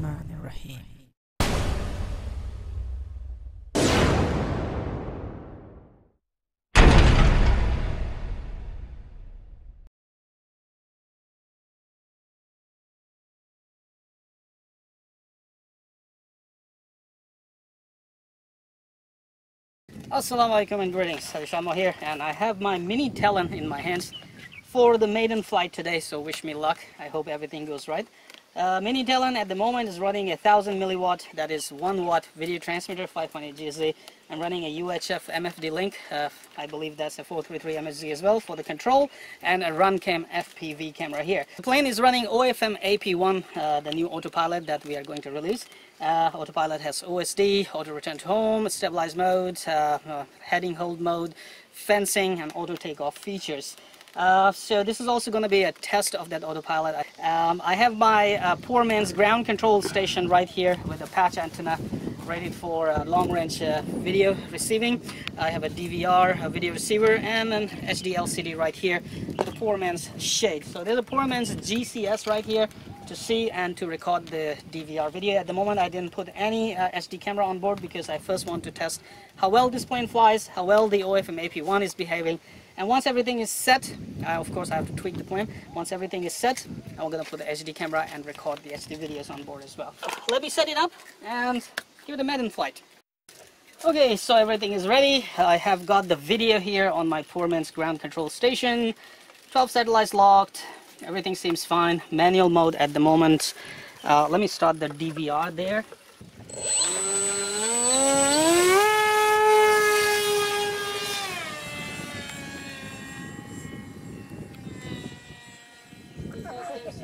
Rahman Rahim. Assalamu alaikum and greetings, AliShanMao here, and I have my Mini Talon in my hands for the maiden flight today, so wish me luck. I hope everything goes right. Mini Talon at the moment is running a 1000 milliwatt, that is 1 watt video transmitter, 5.8 GSD. I'm running a UHF MFD link, I believe that's a 433 MSG as well for the control, and a RunCam FPV camera here. The plane is running OFM AP-1, the new autopilot that we are going to release. Autopilot has OSD, auto return to home, stabilized mode, heading hold mode, fencing, and auto takeoff features. So this is also going to be a test of that autopilot. I have my poor man's ground control station right here with a patch antenna rated for long-range video receiving. I have a DVR, a video receiver, and an HD LCD right here with a poor man's shade. So there's a poor man's GCS right here to see and to record the DVR video. At the moment I didn't put any SD camera on board because I first want to test how well this plane flies, how well the OFM AP-1 is behaving. And once everything is set, of course I have to tweak the plane. Once everything is set, I'm going to put the HD camera and record the HD videos on board as well. Let me set it up and give it a maiden flight. Okay, so everything is ready. I have got the video here on my poor man's ground control station. 12 satellites locked. Everything seems fine. Manual mode at the moment. Let me start the DVR there.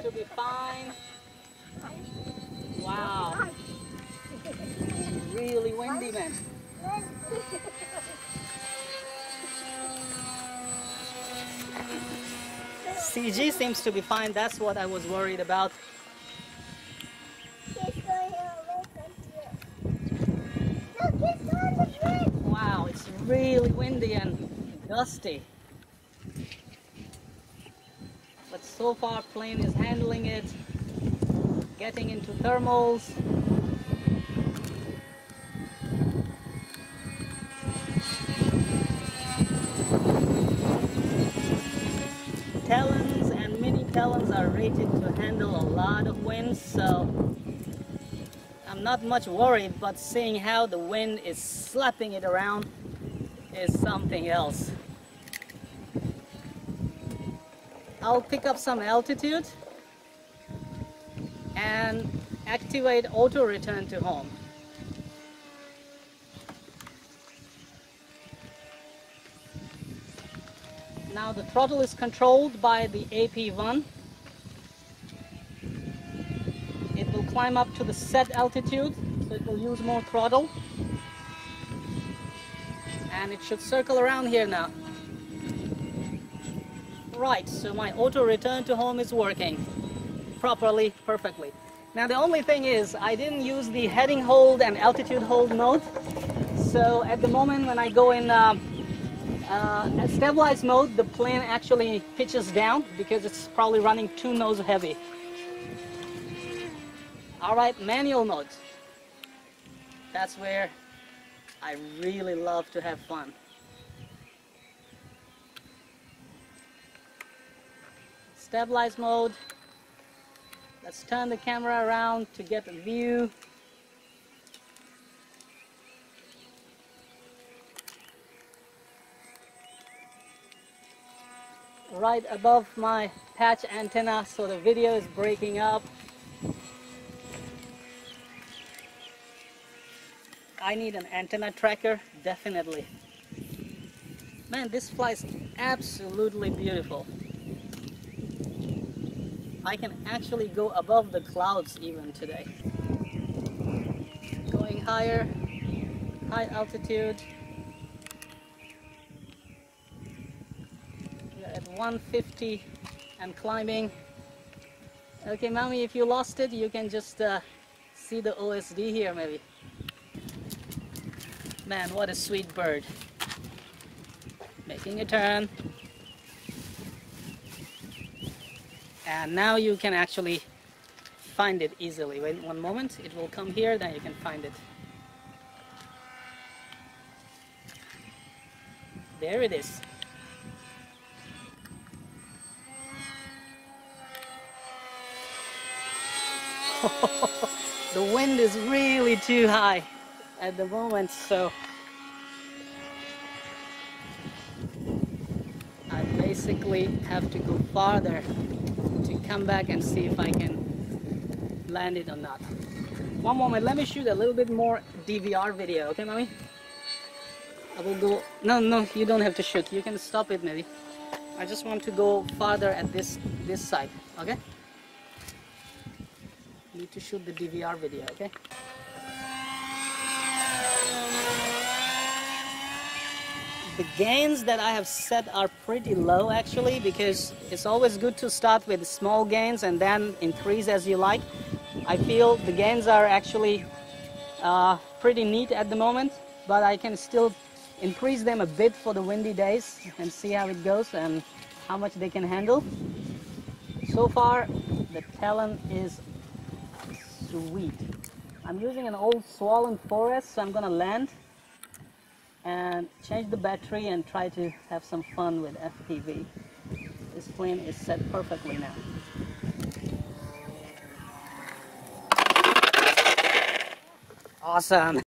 To be fine. Wow. It's really windy, man. CG seems to be fine. That's what I was worried about. Wow, it's really windy and dusty. But so far plane is handling it, getting into thermals. Talons and Mini Talons are rated to handle a lot of winds, so I'm not much worried, but seeing how the wind is slapping it around is something else. I'll pick up some altitude and activate auto return to home. Now the throttle is controlled by the AP-1. It will climb up to the set altitude, so it will use more throttle. And it should circle around here now. Right, so my auto return to home is working properly, perfectly. Now the only thing is I didn't use the heading hold and altitude hold mode. So at the moment when I go in stabilized mode, the plane actually pitches down because it's probably running too nose heavy. Alright, manual mode. That's where I really love to have fun. Stabilize mode. Let's turn the camera around to get a view. Right above my patch antenna, so the video is breaking up. I need an antenna tracker, definitely. Man, this flies absolutely beautiful. I can actually go above the clouds even today. Going higher, high altitude. We're at 150 and climbing. Okay, mommy, if you lost it, you can just see the OSD here maybe. Man, what a sweet bird. Making a turn. And now you can actually find it easily. Wait one moment, it will come here, then you can find it. There it is. The wind is really too high at the moment, so I basically have to go farther to come back and see if I can land it or not. One moment, let me shoot a little bit more DVR video, okay, mommy? I will go. No, you don't have to shoot. You can stop it, maybe. I just want to go farther at this side, okay? Need to shoot the DVR video, okay? The gains that I have set are pretty low actually, because it's always good to start with small gains and then increase as you like. I feel the gains are actually pretty neat at the moment, but I can still increase them a bit for the windy days and see how it goes and how much they can handle. So far, the Talon is sweet. I'm using an old Swalon 4S, so I'm gonna land and change the battery and try to have some fun with FPV. This plane is set perfectly now. Awesome!